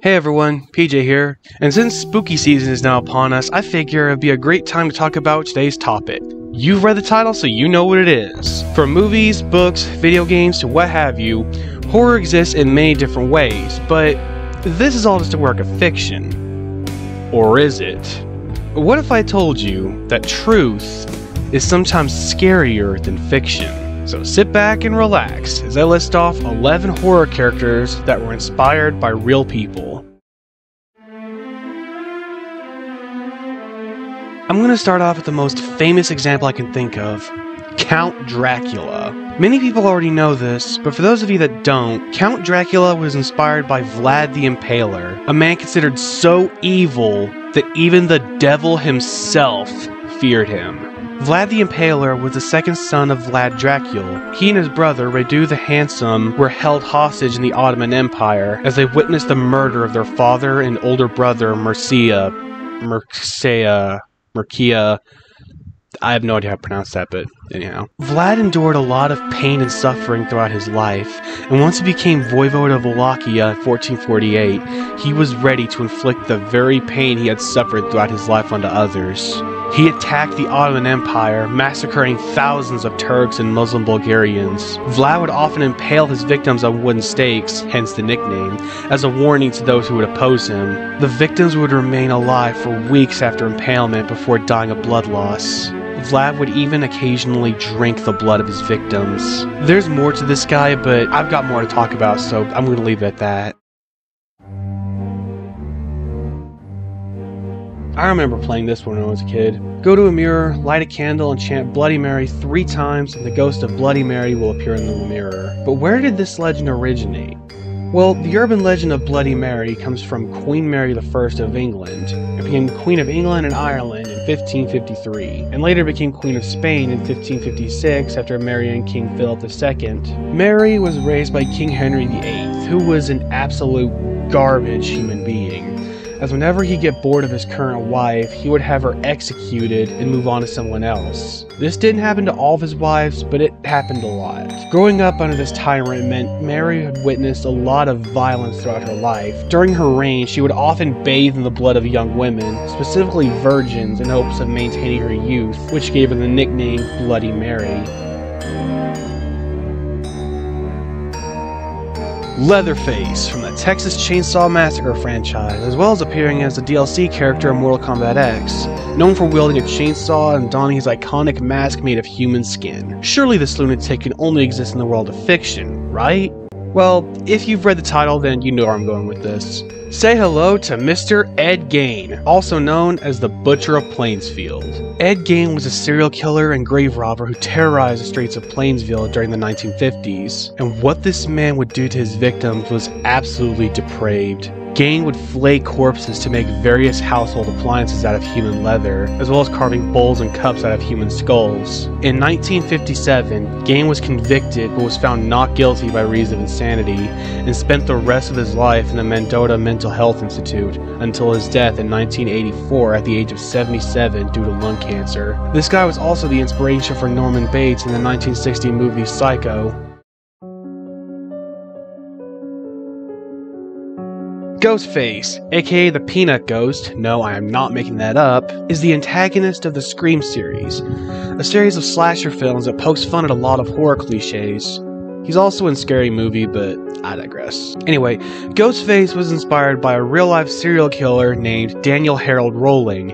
Hey everyone, PJ here, and since spooky season is now upon us, I figure it'd be a great time to talk about today's topic. You've read the title, so you know what it is. From movies, books, video games, to what have you, horror exists in many different ways, but this is all just a work of fiction. Or is it? What if I told you that truth is sometimes scarier than fiction? So sit back and relax as I list off 11 horror characters that were inspired by real people. I'm going to start off with the most famous example I can think of, Count Dracula. Many people already know this, but for those of you that don't, Count Dracula was inspired by Vlad the Impaler, a man considered so evil that even the devil himself feared him. Vlad the Impaler was the second son of Vlad Dracul. He and his brother, Radu the Handsome, were held hostage in the Ottoman Empire as they witnessed the murder of their father and older brother, Mercea. I have no idea how to pronounce that, but anyhow. Vlad endured a lot of pain and suffering throughout his life, and once he became Voivode of Wallachia in 1448, he was ready to inflict the very pain he had suffered throughout his life onto others. He attacked the Ottoman Empire, massacring thousands of Turks and Muslim Bulgarians. Vlad would often impale his victims on wooden stakes, hence the nickname, as a warning to those who would oppose him. The victims would remain alive for weeks after impalement before dying of blood loss. Vlad would even occasionally drink the blood of his victims. There's more to this guy, but I've got more to talk about, so I'm going to leave it at that. I remember playing this one when I was a kid. Go to a mirror, light a candle, and chant Bloody Mary 3 times, and the ghost of Bloody Mary will appear in the mirror. But where did this legend originate? Well, the urban legend of Bloody Mary comes from Queen Mary I of England. She became Queen of England and Ireland in 1553, and later became Queen of Spain in 1556 after marrying King Philip II. Mary was raised by King Henry VIII, who was an absolute garbage human being, as whenever he'd get bored of his current wife, he would have her executed and move on to someone else. This didn't happen to all of his wives, but it happened a lot. Growing up under this tyrant meant Mary had witnessed a lot of violence throughout her life. During her reign, she would often bathe in the blood of young women, specifically virgins, in hopes of maintaining her youth, which gave her the nickname Bloody Mary. Leatherface from the Texas Chainsaw Massacre franchise, as well as appearing as a DLC character in Mortal Kombat X, known for wielding a chainsaw and donning his iconic mask made of human skin. Surely this lunatic can only exist in the world of fiction, right? Well, if you've read the title, then you know where I'm going with this. Say hello to Mr. Ed Gein, also known as the Butcher of Plainsfield. Ed Gein was a serial killer and grave robber who terrorized the streets of Plainsville during the 1950s, and what this man would do to his victims was absolutely depraved. Gein would flay corpses to make various household appliances out of human leather, as well as carving bowls and cups out of human skulls. In 1957, Gein was convicted but was found not guilty by reason of insanity, and spent the rest of his life in the Mendota Mental Health Institute until his death in 1984 at the age of 77 due to lung cancer. This guy was also the inspiration for Norman Bates in the 1960 movie Psycho. Ghostface, aka the Peanut Ghost, no I am not making that up, is the antagonist of the Scream series, a series of slasher films that pokes fun at a lot of horror cliches. He's also in Scary Movie, but I digress. Anyway, Ghostface was inspired by a real-life serial killer named Daniel Harold Rolling,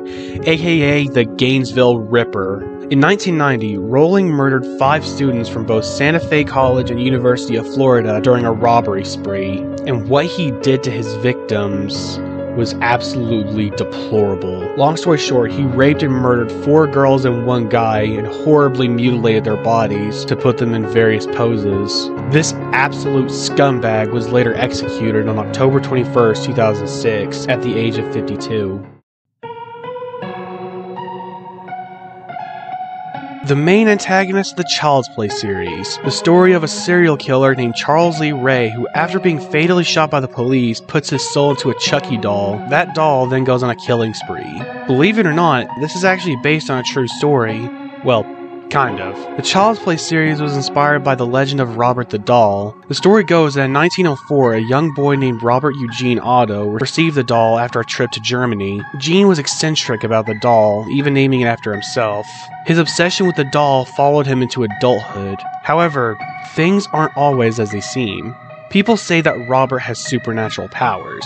aka the Gainesville Ripper. In 1990, Rolling murdered 5 students from both Santa Fe College and University of Florida during a robbery spree, and what he did to his victims was absolutely deplorable. Long story short, he raped and murdered 4 girls and 1 guy and horribly mutilated their bodies to put them in various poses. This absolute scumbag was later executed on October 21st, 2006 at the age of 52. The main antagonist of the Child's Play series, the story of a serial killer named Charles Lee Ray who, after being fatally shot by the police, puts his soul into a Chucky doll. That doll then goes on a killing spree. Believe it or not, this is actually based on a true story. Well, Kind of. The Child's Play series was inspired by the legend of Robert the Doll. The story goes that in 1904, a young boy named Robert Eugene Otto received the doll after a trip to Germany. Gene was eccentric about the doll, even naming it after himself. His obsession with the doll followed him into adulthood. However, things aren't always as they seem. People say that Robert has supernatural powers.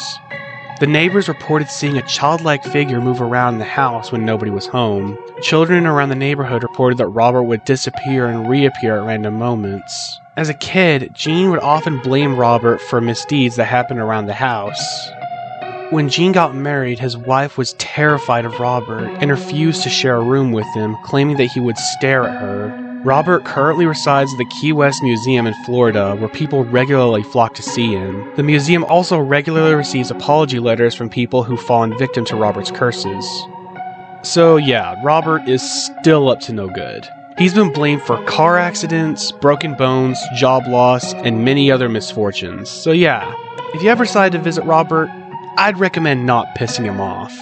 The neighbors reported seeing a childlike figure move around the house when nobody was home. Children around the neighborhood reported that Robert would disappear and reappear at random moments. As a kid, Gene would often blame Robert for misdeeds that happened around the house. When Gene got married, his wife was terrified of Robert and refused to share a room with him, claiming that he would stare at her. Robert currently resides at the Key West Museum in Florida, where people regularly flock to see him. The museum also regularly receives apology letters from people who've fallen victim to Robert's curses. So yeah, Robert is still up to no good. He's been blamed for car accidents, broken bones, job loss, and many other misfortunes. So yeah, if you ever decide to visit Robert, I'd recommend not pissing him off.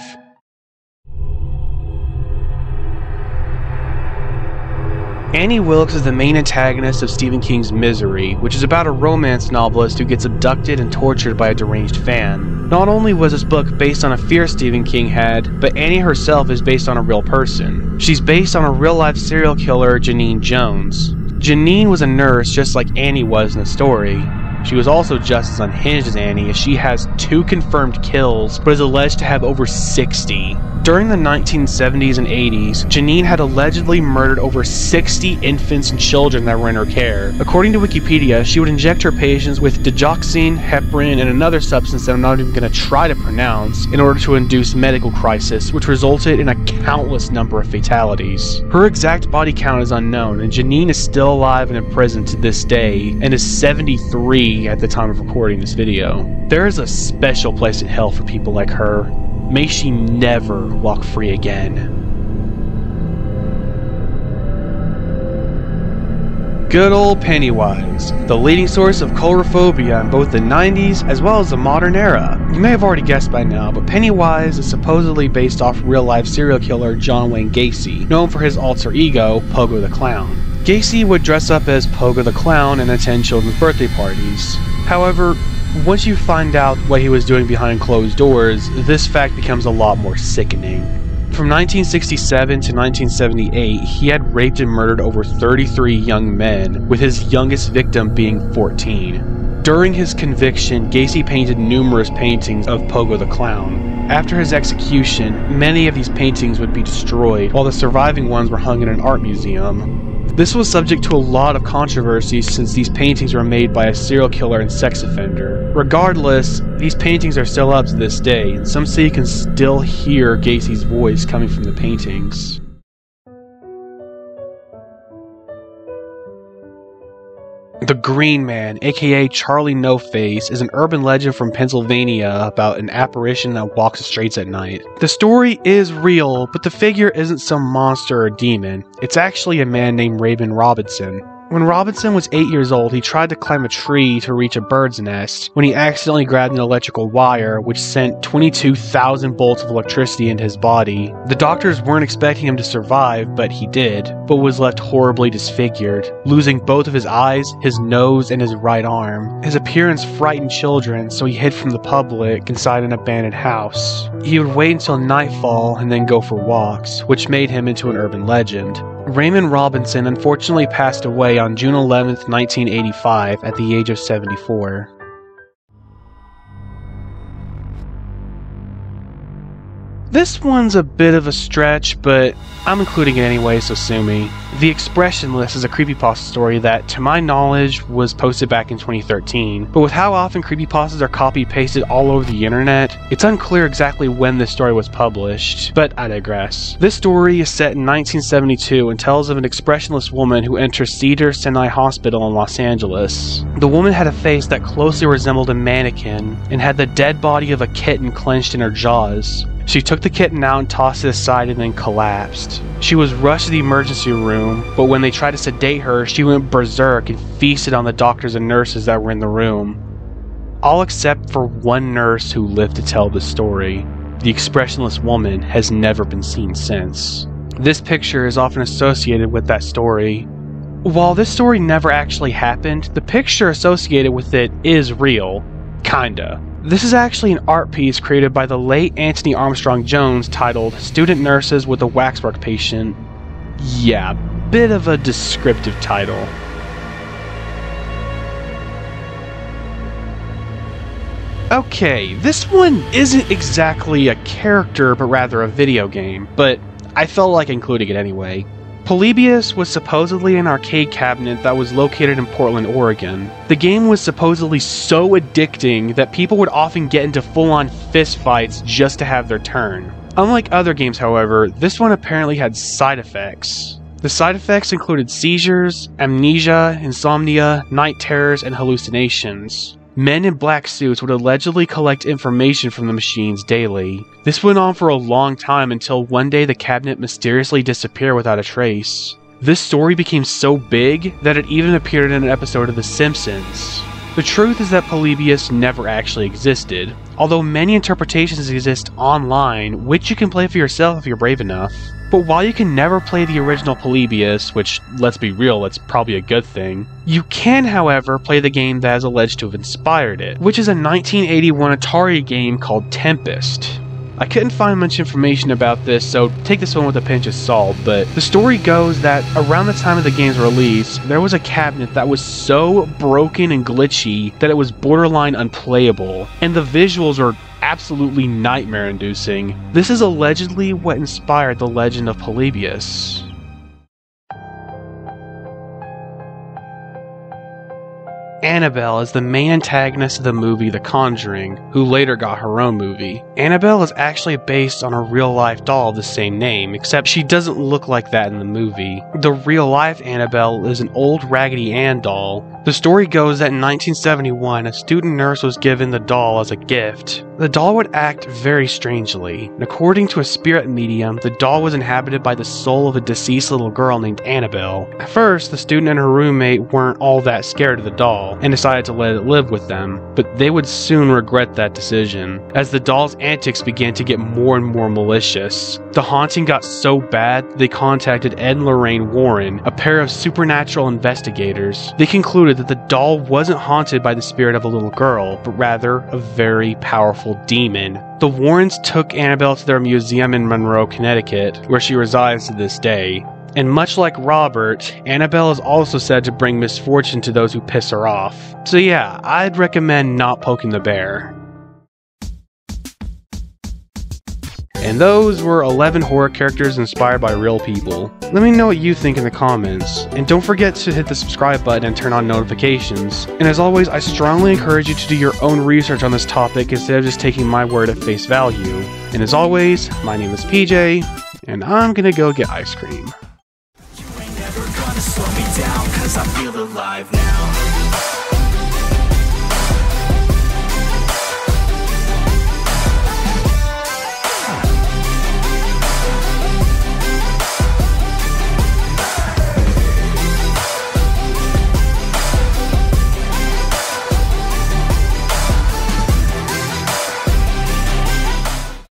Annie Wilkes is the main antagonist of Stephen King's Misery, which is about a romance novelist who gets abducted and tortured by a deranged fan. Not only was this book based on a fear Stephen King had, but Annie herself is based on a real person. She's based on a real-life serial killer, Janine Jones. Janine was a nurse just like Annie was in the story. She was also just as unhinged as Annie, as she has 2 confirmed kills, but is alleged to have over 60. During the 1970s and 80s, Janine had allegedly murdered over 60 infants and children that were in her care. According to Wikipedia, she would inject her patients with digoxin, heparin, and another substance that I'm not even going to try to pronounce, in order to induce medical crisis, which resulted in a countless number of fatalities. Her exact body count is unknown, and Janine is still alive and in prison to this day, and is 73. At the time of recording this video. There is a special place in hell for people like her. May she never walk free again. Good old Pennywise, the leading source of chorophobia in both the 90s as well as the modern era. You may have already guessed by now, but Pennywise is supposedly based off real-life serial killer John Wayne Gacy, known for his alter ego, Pogo the Clown. Gacy would dress up as Pogo the Clown and attend children's birthday parties. However, once you find out what he was doing behind closed doors, this fact becomes a lot more sickening. From 1967 to 1978, he had raped and murdered over 33 young men, with his youngest victim being 14. During his conviction, Gacy painted numerous paintings of Pogo the Clown. After his execution, many of these paintings would be destroyed, while the surviving ones were hung in an art museum. This was subject to a lot of controversy since these paintings were made by a serial killer and sex offender. Regardless, these paintings are still up to this day, and some say you can still hear Gacy's voice coming from the paintings. The Green Man, aka Charlie No Face, is an urban legend from Pennsylvania about an apparition that walks the streets at night. The story is real, but the figure isn't some monster or demon. It's actually a man named Raymond Robinson. When Robinson was 8 years old, he tried to climb a tree to reach a bird's nest when he accidentally grabbed an electrical wire, which sent 22,000 volts of electricity into his body. The doctors weren't expecting him to survive, but he did, but was left horribly disfigured, losing both of his eyes, his nose, and his right arm. His appearance frightened children, so he hid from the public inside an abandoned house. He would wait until nightfall and then go for walks, which made him into an urban legend. Raymond Robinson unfortunately passed away on June 11, 1985, at the age of 74. This one's a bit of a stretch, but I'm including it anyway, so sue me. The Expressionless is a creepypasta story that, to my knowledge, was posted back in 2013, but with how often creepypastas are copy-pasted all over the internet, it's unclear exactly when this story was published, but I digress. This story is set in 1972 and tells of an expressionless woman who enters Cedars-Sinai Hospital in Los Angeles. The woman had a face that closely resembled a mannequin and had the dead body of a kitten clenched in her jaws. She took the kitten out and tossed it aside and then collapsed. She was rushed to the emergency room, but when they tried to sedate her, she went berserk and feasted on the doctors and nurses that were in the room. All except for one nurse who lived to tell the story. The expressionless woman has never been seen since. This picture is often associated with that story. While this story never actually happened, the picture associated with it is real. Kinda. This is actually an art piece created by the late Anthony Armstrong Jones titled Student Nurses with a Waxwork Patient. Yeah, bit of a descriptive title. Okay, this one isn't exactly a character but rather a video game, but I felt like including it anyway. Polybius was supposedly an arcade cabinet that was located in Portland, Oregon. The game was supposedly so addicting that people would often get into full-on fistfights just to have their turn. Unlike other games, however, this one apparently had side effects. The side effects included seizures, amnesia, insomnia, night terrors, and hallucinations. Men in black suits would allegedly collect information from the machines daily. This went on for a long time until one day the cabinet mysteriously disappeared without a trace. This story became so big that it even appeared in an episode of The Simpsons. The truth is that Polybius never actually existed, although many interpretations exist online, which you can play for yourself if you're brave enough. But while you can never play the original Polybius, which, let's be real, that's probably a good thing, you can, however, play the game that is alleged to have inspired it, which is a 1981 Atari game called Tempest. I couldn't find much information about this, so take this one with a pinch of salt, but the story goes that around the time of the game's release, there was a cabinet that was so broken and glitchy that it was borderline unplayable, and the visuals are absolutely nightmare-inducing. This is allegedly what inspired the legend of Polybius. Annabelle is the main antagonist of the movie The Conjuring, who later got her own movie. Annabelle is actually based on a real-life doll of the same name, except she doesn't look like that in the movie. The real-life Annabelle is an old Raggedy Ann doll. The story goes that in 1971, a student nurse was given the doll as a gift. The doll would act very strangely, and according to a spirit medium, the doll was inhabited by the soul of a deceased little girl named Annabelle. At first, the student and her roommate weren't all that scared of the doll, and decided to let it live with them, but they would soon regret that decision, as the doll's antics began to get more and more malicious. The haunting got so bad, they contacted Ed and Lorraine Warren, a pair of supernatural investigators. They concluded that the doll wasn't haunted by the spirit of a little girl, but rather a very powerful demon. The Warrens took Annabelle to their museum in Monroe, Connecticut, where she resides to this day. And much like Robert, Annabelle is also said to bring misfortune to those who piss her off. So yeah, I'd recommend not poking the bear. And those were 11 horror characters inspired by real people. Let me know what you think in the comments, and don't forget to hit the subscribe button and turn on notifications. And as always, I strongly encourage you to do your own research on this topic instead of just taking my word at face value. And as always, my name is PJ, and I'm gonna go get ice cream. You ain't never gonna slow me down, 'cause I feel alive now.